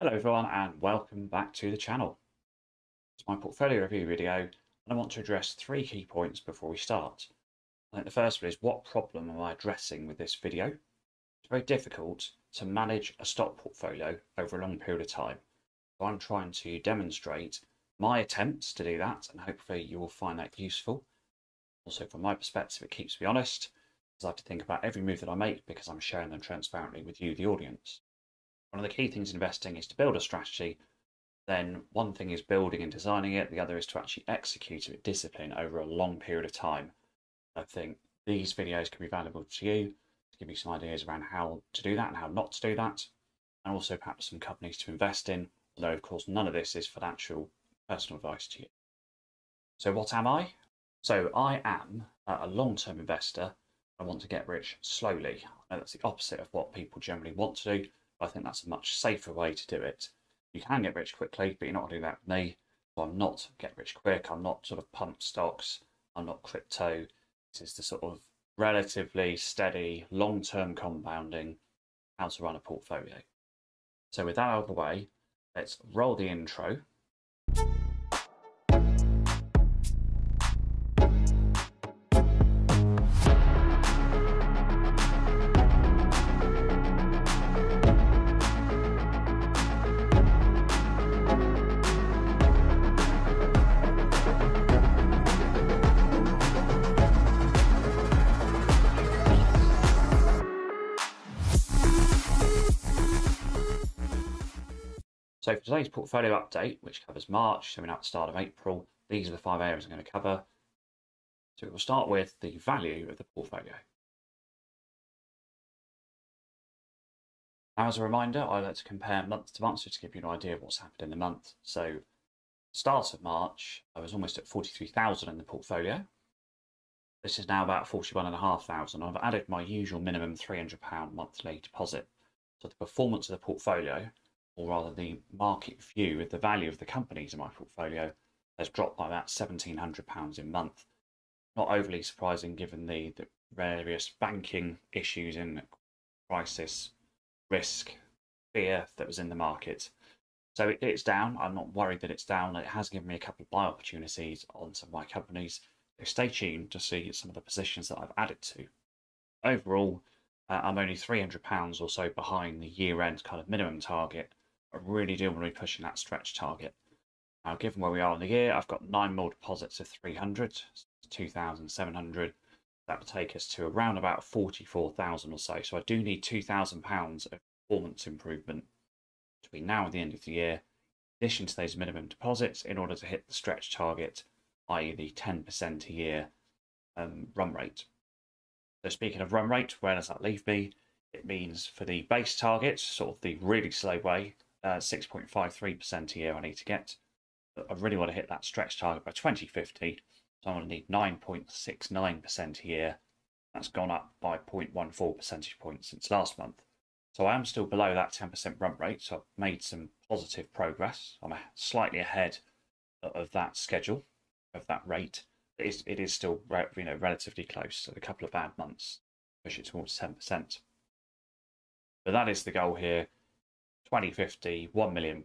Hello everyone and welcome back to the channel. It's my portfolio review video and I want to address three key points before we start. I think the first one is, what problem am I addressing with this video? It's very difficult to manage a stock portfolio over a long period of time. So I'm trying to demonstrate my attempts to do that and hopefully you will find that useful. Also from my perspective, it keeps me honest because I have to think about every move that I make because I'm sharing them transparently with you, the audience. One of the key things in investing is to build a strategy. Then one thing is building and designing it. The other is to actually execute it with discipline over a long period of time. I think these videos can be valuable to you to give you some ideas around how to do that and how not to do that. And also perhaps some companies to invest in. Although, of course, none of this is financial personal advice to you. So what am I? So I am a long-term investor. I want to get rich slowly. I know that's the opposite of what people generally want to do. I think that's a much safer way to do it. You can get rich quickly, but you're not going to do that with me. So I'm not get rich quick. I'm not sort of pump stocks. I'm not crypto. This is the sort of relatively steady, long-term compounding, how to run a portfolio. So with that out of the way, let's roll the intro. So for today's portfolio update, which covers March, so we're now at the start of April, these are the 5 areas I'm going to cover. So we'll start with the value of the portfolio. Now, as a reminder, I like to compare month to month, so to give you an idea of what's happened in the month. So start of March, I was almost at 43,000 in the portfolio. This is now about 41,500. I've added my usual minimum £300 monthly deposit. So the performance of the portfolio, or rather the market view of the value of the companies in my portfolio, has dropped by about £1,700 a month. Not overly surprising given the various banking issues and crisis, risk, fear that was in the market. So it's down. I'm not worried that it's down. It has given me a couple of buy opportunities on some of my companies. So stay tuned to see some of the positions that I've added to. Overall, I'm only £300 or so behind the year-end kind of minimum target. I really do want to be pushing that stretch target. Now, given where we are in the year, I've got 9 more deposits of 300, 2,700. That will take us to around about 44,000 or so. So I do need £2,000 of performance improvement between now and the end of the year, in addition to those minimum deposits, in order to hit the stretch target, i.e. the 10% a year run rate. So speaking of run rate, where does that leave me? It means for the base target, sort of the really slow way, 6.53% a year I need to get. But I really want to hit that stretch target by 2050. So I'm going to need 9.69% a year. That's gone up by 0.14 percentage points since last month. So I am still below that 10% run rate. So I've made some positive progress. I'm slightly ahead of that schedule, of that rate. It is still, you know, relatively close. So a couple of bad months push it towards 10%. But that is the goal here. 2050, £1 million,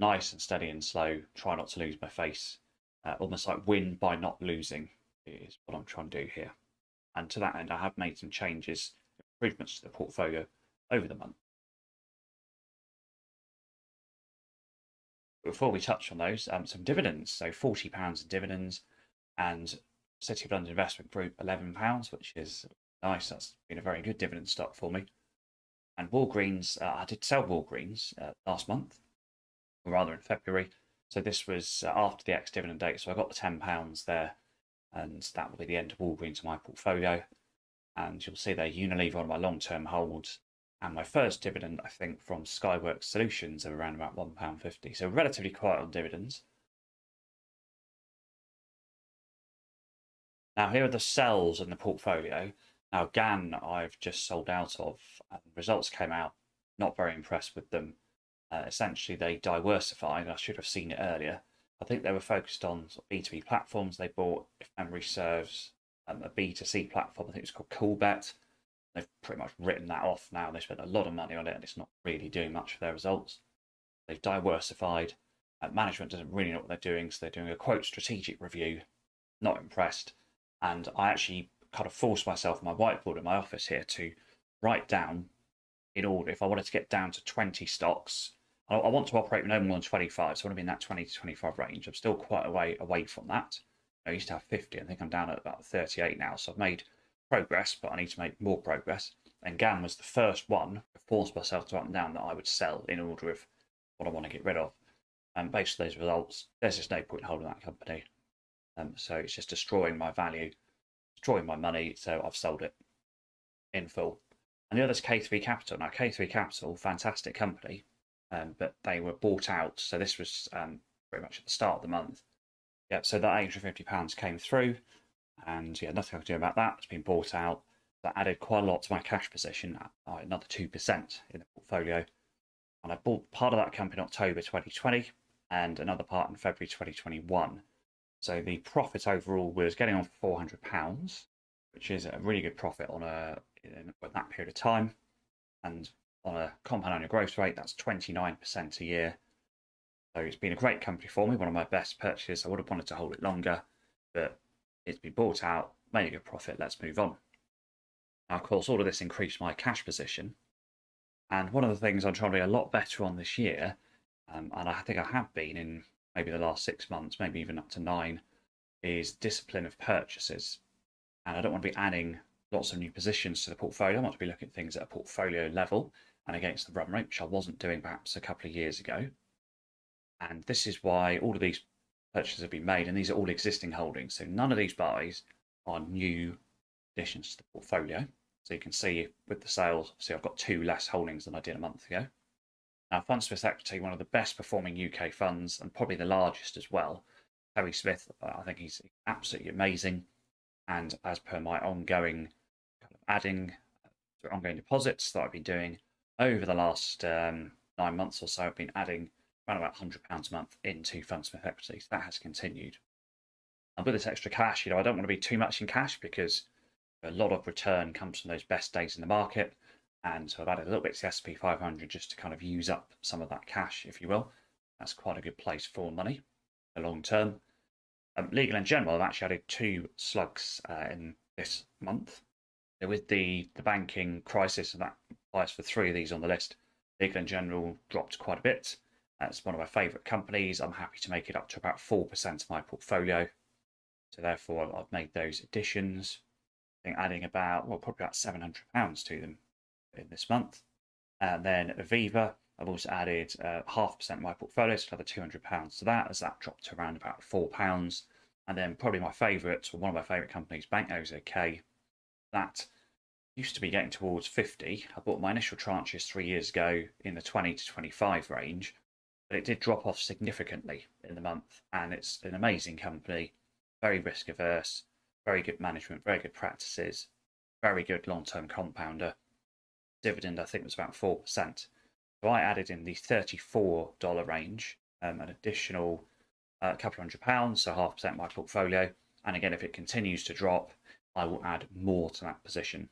nice and steady and slow. Try not to lose my face. Almost like win by not losing is what I'm trying to do here. And to that end, I have made some changes, improvements to the portfolio over the month. Before we touch on those, some dividends. So £40 in dividends, and City of London Investment Group £11, which is nice. That's been a very good dividend stock for me. And Walgreens, I did sell Walgreens last month, or rather in February. So this was after the ex-dividend date. So I got the £10 there, and that will be the end of Walgreens in my portfolio. And you'll see there Unilever on my long-term holds. And my first dividend, I think, from Skyworks Solutions of around about £1.50. So relatively quiet on dividends. Now, here are the sells in the portfolio. Now, GAN, I've just sold out of. And results came out. Not very impressed with them. Essentially, they diversified. I should have seen it earlier. I think they were focused on sort of B2B platforms. They bought, if memory serves, a B2C platform. I think it's called CoolBet. They've pretty much written that off now. They spent a lot of money on it and it's not really doing much for their results. They've diversified. Management doesn't really know what they're doing, so they're doing a quote strategic review. Not impressed. And I actually kind of forced myself, my whiteboard in my office here, to write down in order. If I wanted to get down to 20 stocks, I want to operate no more than 25, so I want to be in that 20 to 25 range. I'm still quite a way away from that. I used to have 50. I think I'm down at about 38 now, so I've made progress, but I need to make more progress. And GAN was the first one I forced myself to up and down that I would sell in order of what I want to get rid of. And based on those results, there's just no point holding that company. So it's just destroying my value, destroying my money, so I've sold it in full. And the other is K3 Capital. Now, K3 Capital, fantastic company, but they were bought out. So this was pretty much at the start of the month. Yep, so that £850 came through, and yeah, nothing I could do about that. It's been bought out. That added quite a lot to my cash position, another 2% in the portfolio. And I bought part of that company in October 2020 and another part in February 2021. So the profit overall was getting on for £400, which is a really good profit in that period of time. And on a compound annual growth rate, that's 29% a year. So it's been a great company for me, one of my best purchases. I would have wanted to hold it longer, but it's been bought out, made a good profit, let's move on. Now, of course, all of this increased my cash position. And one of the things I'm trying to be a lot better on this year, and I think I have been in maybe the last 6 months, maybe even up to 9, is discipline of purchases. And I don't want to be adding lots of new positions to the portfolio. I want to be looking at things at a portfolio level and against the run rate, which I wasn't doing perhaps a couple of years ago. And this is why all of these purchases have been made, and these are all existing holdings. So none of these buys are new additions to the portfolio. So you can see with the sales, see I've got 2 less holdings than I did a month ago. Now, Fundsmith Equity, one of the best performing UK funds and probably the largest as well. Terry Smith, I think he's absolutely amazing. And as per my ongoing kind of ongoing deposits that I've been doing over the last 9 months or so, I've been adding around about £100 a month into Fundsmith Equity. So that has continued. And with this extra cash, I don't want to be too much in cash because a lot of return comes from those best days in the market. And so I've added a little bit to the S&P 500 just to kind of use up some of that cash, if you will. That's quite a good place for money, the long term. Legal and General, I've actually added 2 slugs in this month. So with the banking crisis, and that applies for 3 of these on the list, Legal and General dropped quite a bit. That's one of my favourite companies. I'm happy to make it up to about 4% of my portfolio. So therefore, I've made those additions. I think adding about, well, probably about £700 to them in this month. And then Aviva, I've also added 0.5% of my portfolio, so another £200 to that, as that dropped to around about £4. And then probably my favourite, or one of my favourite companies, Bank OZK, that used to be getting towards 50. I bought my initial tranches 3 years ago in the 20 to 25 range, but it did drop off significantly in the month. And it's an amazing company, very risk averse, very good management, very good practices, very good long-term compounder. Dividend, I think, was about 4%. So I added in the $34 range, an additional couple hundred pounds, so 0.5% of my portfolio. And again, if it continues to drop, I will add more to that position.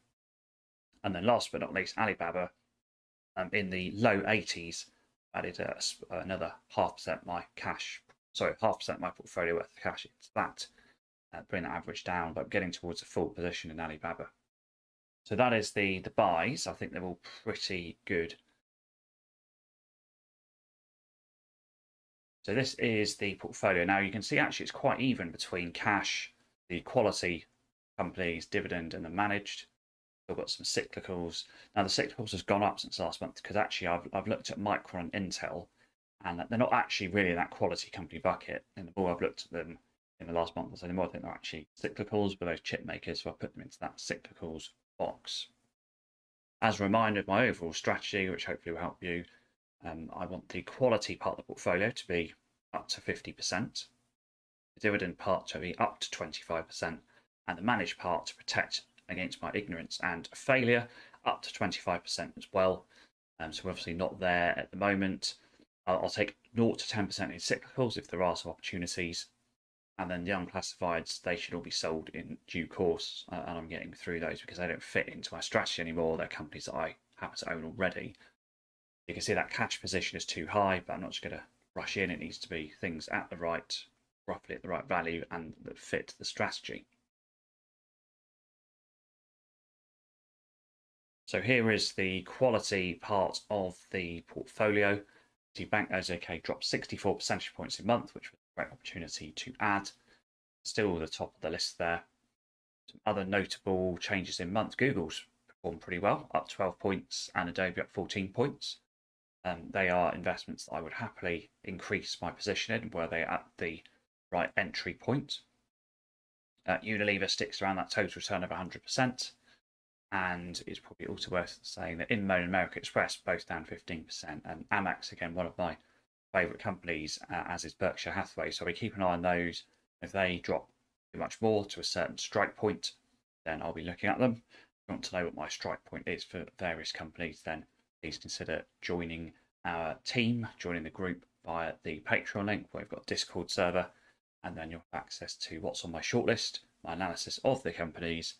And then last but not least, Alibaba, in the low 80s, added another 0.5% of my cash, sorry, 0.5% of my portfolio worth of cash. It's that, bring that average down, but getting towards a full position in Alibaba. So that is the buys. I think they're all pretty good. So this is the portfolio. Now you can see actually it's quite even between cash, the quality companies, dividend, and the managed. Still got some cyclicals. Now the cyclicals has gone up since last month because actually I've looked at Micron and Intel, and they're not actually really in that quality company bucket. And the more I've looked at them in the last month or so, the more I think they're actually cyclicals, but those chip makers, so I put them into that cyclicals box. As a reminder of my overall strategy, which hopefully will help you, I want the quality part of the portfolio to be up to 50%, the dividend part to be up to 25%, and the managed part to protect against my ignorance and failure up to 25% as well. So we're obviously not there at the moment. I'll take 0 to 10% in cyclicals if there are some opportunities, And then the unclassifieds, they should all be sold in due course. And I'm getting through those because they don't fit into my strategy anymore. They're companies that I happen to own already. You can see that cash position is too high, but I'm not just going to rush in. It needs to be things at the right, roughly at the right value, and that fit the strategy. So here is the quality part of the portfolio. The Bank OZK dropped 64 percentage points a month, which was a great opportunity to add. Still the top of the list there. Some other notable changes in month. Google's performed pretty well, up 12 points, and Adobe up 14 points. They are investments that I would happily increase my position in, were they at the right entry point. Unilever sticks around that total return of 100%. And it's probably also worth saying that Inmo and American Express both down 15%, and Amex, again, one of my favourite companies, as is Berkshire Hathaway. So we keep an eye on those. If they drop too much more to a certain strike point, then I'll be looking at them. If you want to know what my strike point is for various companies, then please consider joining our team, joining the group via the Patreon link, where we've got a Discord server, and then you'll have access to what's on my shortlist, my analysis of the companies,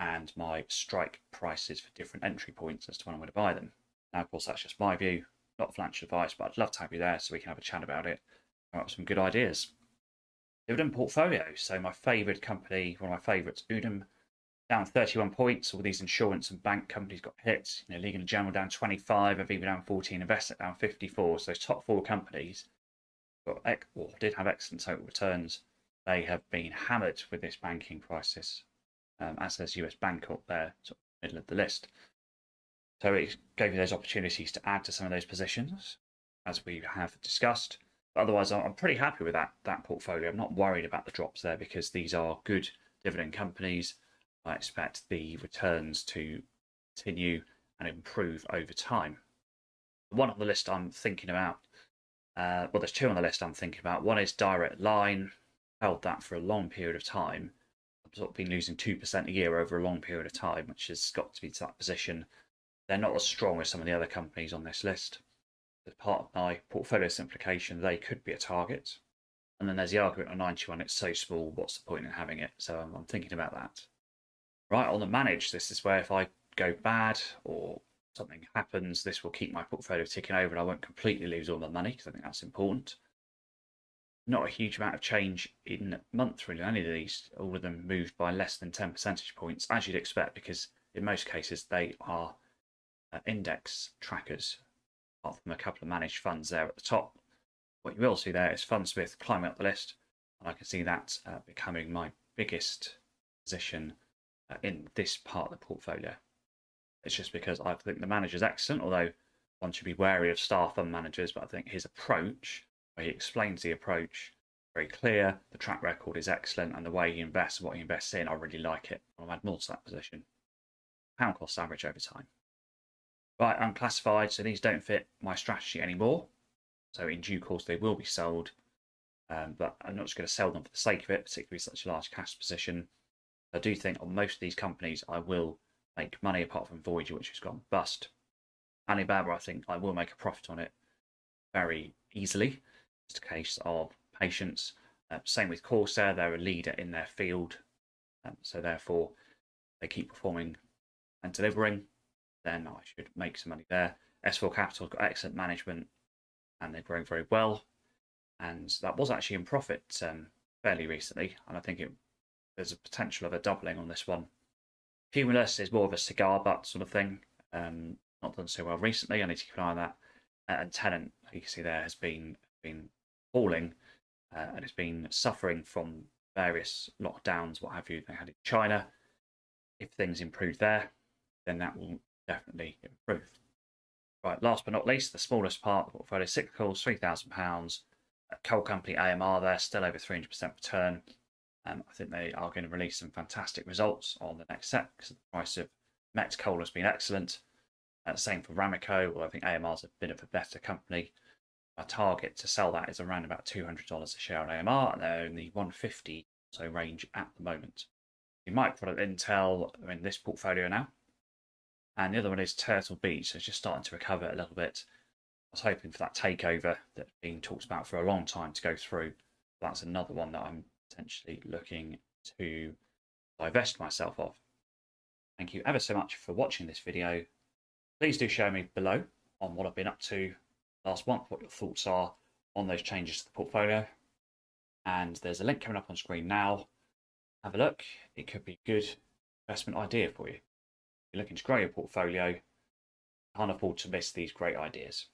and my strike prices for different entry points as to when I'm going to buy them. Now, of course, that's just my view, not financial advice, but I'd love to have you there so we can have a chat about it, come up with some good ideas. Udom portfolio. So my favoured company, one of my favourites, Udom, down 31 points. All these insurance and bank companies got hit. You know, Legal and General down 25, Aviva down 14, Investec down 54. So those top four companies got, or did have excellent total returns. They have been hammered with this banking crisis. As there's US Bank up there, sort of middle of the list. So it gave me those opportunities to add to some of those positions, as we have discussed. But otherwise, I'm pretty happy with that portfolio. I'm not worried about the drops there because these are good dividend companies. I expect the returns to continue and improve over time. The one on the list I'm thinking about, well, there's two on the list I'm thinking about. One is Direct Line. Held that for a long period of time. Sort of been losing 2% a year over a long period of time, which has got to be to that position. They're not as strong as some of the other companies on this list. As part of my portfolio simplification, they could be a target. And then there's the argument on 91, it's so small, what's the point in having it? So I'm thinking about that. Right, on the manage, this is where if I go bad or something happens, this will keep my portfolio ticking over and I won't completely lose all my money, because I think that's important. Not a huge amount of change in month, really. Only these, all of them moved by less than 10 percentage points, as you'd expect, because in most cases they are index trackers, apart from a couple of managed funds there at the top. What you will see there is Fundsmith climbing up the list, and I can see that becoming my biggest position in this part of the portfolio. It's just because I think the manager's excellent, although one should be wary of star fund managers, but I think his approach, where he explains the approach, very clear, the track record is excellent, and the way he invests and what he invests in, I really like it. I'll add more to that position. Pound cost average over time. Right, unclassified, so these don't fit my strategy anymore. So in due course, they will be sold, but I'm not just going to sell them for the sake of it, particularly such a large cash position. I do think on most of these companies, I will make money, apart from Voyager, which has gone bust. Alibaba, I think I will make a profit on it very easily. Just a case of patience. Same with Corsair, they're a leader in their field, so therefore they keep performing and delivering, then I should make some money there. S4 Capital got excellent management and they're growing very well, and that was actually in profit fairly recently, and I think there's a potential of a doubling on this one. Humulus is more of a cigar butt sort of thing, not done so well recently, I need to keep an eye on that. And Tenant, you can see there, has been falling, and it's been suffering from various lockdowns, what have you, they had in China. If things improve there, then that will definitely improve. Right, last but not least, the smallest part of the portfolio, cyclicals, £3,000. Coal company AMR there, still over 300% return. I think they are going to release some fantastic results on the next set, because the price of met coal has been excellent. Same for Ramico, well, I think AMR's a bit of a better company. Our target to sell that is around about $200 a share on AMR, and they're in the 150 or so range at the moment. You might put Intel in this portfolio now. And the other one is Turtle Beach, so it's just starting to recover a little bit. I was hoping for that takeover that's been talked about for a long time to go through. That's another one that I'm potentially looking to divest myself of. Thank you ever so much for watching this video. Please do show me below on what I've been up to last month, what your thoughts are on those changes to the portfolio. And there's a link coming up on screen now. Have a look. It could be a good investment idea for you. If you're looking to grow your portfolio, you can't afford to miss these great ideas.